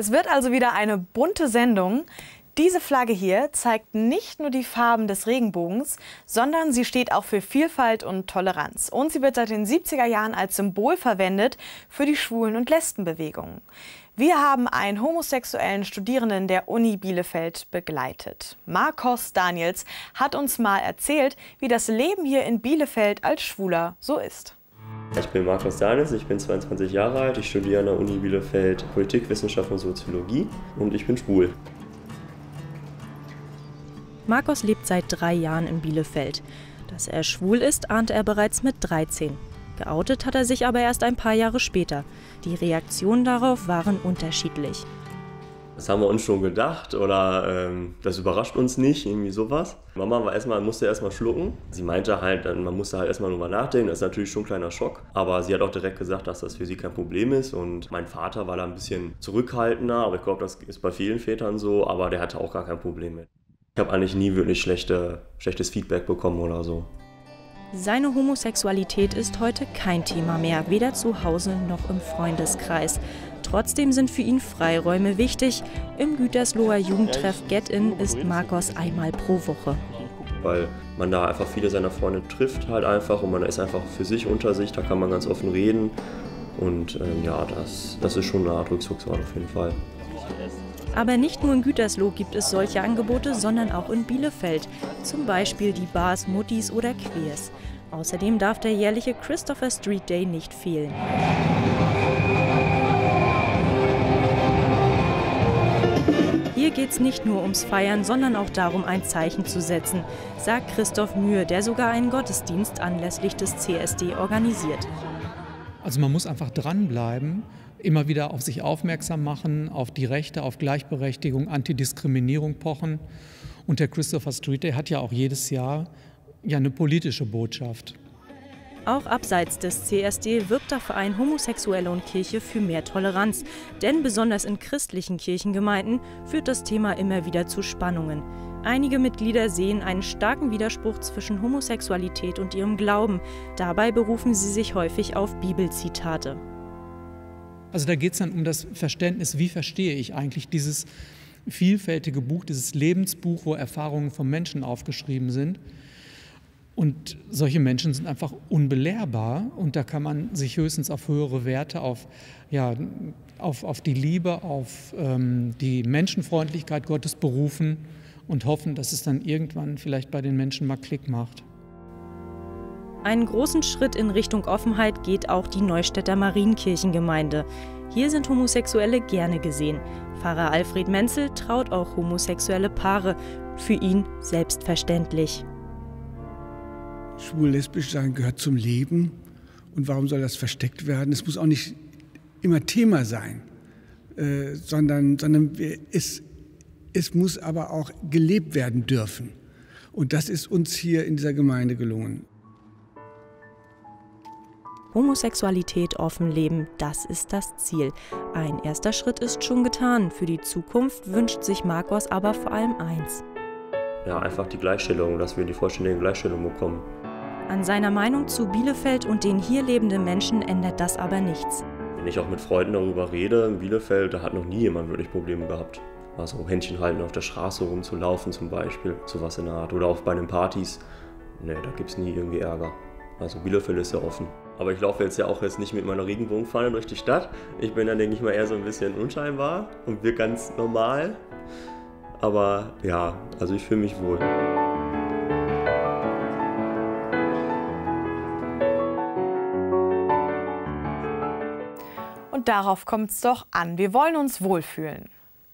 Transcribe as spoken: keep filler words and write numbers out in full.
Es wird also wieder eine bunte Sendung. Diese Flagge hier zeigt nicht nur die Farben des Regenbogens, sondern sie steht auch für Vielfalt und Toleranz. Und sie wird seit den siebziger Jahren als Symbol verwendet für die Schwulen- und Lesbenbewegungen. Wir haben einen homosexuellen Studierenden der Uni Bielefeld begleitet. Markus Daniels hat uns mal erzählt, wie das Leben hier in Bielefeld als Schwuler so ist. Ich bin Markus Daniels, ich bin zweiundzwanzig Jahre alt, ich studiere an der Uni Bielefeld Politikwissenschaft und Soziologie und ich bin schwul. Markus lebt seit drei Jahren in Bielefeld. Dass er schwul ist, ahnte er bereits mit dreizehn. Geoutet hat er sich aber erst ein paar Jahre später. Die Reaktionen darauf waren unterschiedlich. Das haben wir uns schon gedacht oder ähm, das überrascht uns nicht, irgendwie sowas. Mama war erstmal, musste erstmal schlucken. Sie meinte halt, man musste halt erstmal drüber nachdenken. Das ist natürlich schon ein kleiner Schock. Aber sie hat auch direkt gesagt, dass das für sie kein Problem ist. Und mein Vater war da ein bisschen zurückhaltender. Aber ich glaube, das ist bei vielen Vätern so. Aber der hatte auch gar kein Problem mit. Ich habe eigentlich nie wirklich schlechte, schlechtes Feedback bekommen oder so. Seine Homosexualität ist heute kein Thema mehr, weder zu Hause noch im Freundeskreis. Trotzdem sind für ihn Freiräume wichtig. Im Gütersloher Jugendtreff Get-In ist Markus einmal pro Woche. Weil man da einfach viele seiner Freunde trifft halt einfach und man ist einfach für sich unter sich, da kann man ganz offen reden. Und ähm, ja, das, das ist schon eine Art Rückzugsort auf jeden Fall. Aber nicht nur in Gütersloh gibt es solche Angebote, sondern auch in Bielefeld. Zum Beispiel die Bars Muttis oder Queers. Außerdem darf der jährliche Christopher Street Day nicht fehlen. Hier geht es nicht nur ums Feiern, sondern auch darum, ein Zeichen zu setzen, sagt Christoph Mühe, der sogar einen Gottesdienst anlässlich des C S D organisiert. Also man muss einfach dranbleiben. Immer wieder auf sich aufmerksam machen, auf die Rechte, auf Gleichberechtigung, Antidiskriminierung pochen. Und der Christopher Street Day hat ja auch jedes Jahr ja eine politische Botschaft. Auch abseits des C S D wirbt der Verein Homosexuelle und Kirche für mehr Toleranz. Denn besonders in christlichen Kirchengemeinden führt das Thema immer wieder zu Spannungen. Einige Mitglieder sehen einen starken Widerspruch zwischen Homosexualität und ihrem Glauben. Dabei berufen sie sich häufig auf Bibelzitate. Also da geht es dann um das Verständnis, wie verstehe ich eigentlich dieses vielfältige Buch, dieses Lebensbuch, wo Erfahrungen von Menschen aufgeschrieben sind. Und solche Menschen sind einfach unbelehrbar und da kann man sich höchstens auf höhere Werte, auf, ja, auf, auf die Liebe, auf ähm, die Menschenfreundlichkeit Gottes berufen und hoffen, dass es dann irgendwann vielleicht bei den Menschen mal Klick macht. Einen großen Schritt in Richtung Offenheit geht auch die Neustädter Marienkirchengemeinde. Hier sind Homosexuelle gerne gesehen. Pfarrer Alfred Menzel traut auch homosexuelle Paare. Für ihn selbstverständlich. Schwul-lesbisch sein gehört zum Leben. Und warum soll das versteckt werden? Es muss auch nicht immer Thema sein, äh, sondern, sondern es, es muss aber auch gelebt werden dürfen. Und das ist uns hier in dieser Gemeinde gelungen. Homosexualität offen leben, das ist das Ziel. Ein erster Schritt ist schon getan. Für die Zukunft wünscht sich Markus aber vor allem eins. Ja, einfach die Gleichstellung, dass wir die vollständige Gleichstellung bekommen. An seiner Meinung zu Bielefeld und den hier lebenden Menschen ändert das aber nichts. Wenn ich auch mit Freunden darüber rede, in Bielefeld, da hat noch nie jemand wirklich Probleme gehabt. Also Händchen halten, auf der Straße rumzulaufen zum Beispiel, sowas in der Art. Oder auch bei den Partys, nee, da gibt es nie irgendwie Ärger. Also Bielefeld ist ja offen. Aber ich laufe jetzt ja auch jetzt nicht mit meiner Regenbogenfahne durch die Stadt. Ich bin dann, denke ich mal, eher so ein bisschen unscheinbar und wir ganz normal. Aber ja, also ich fühle mich wohl. Und darauf kommt es doch an. Wir wollen uns wohlfühlen.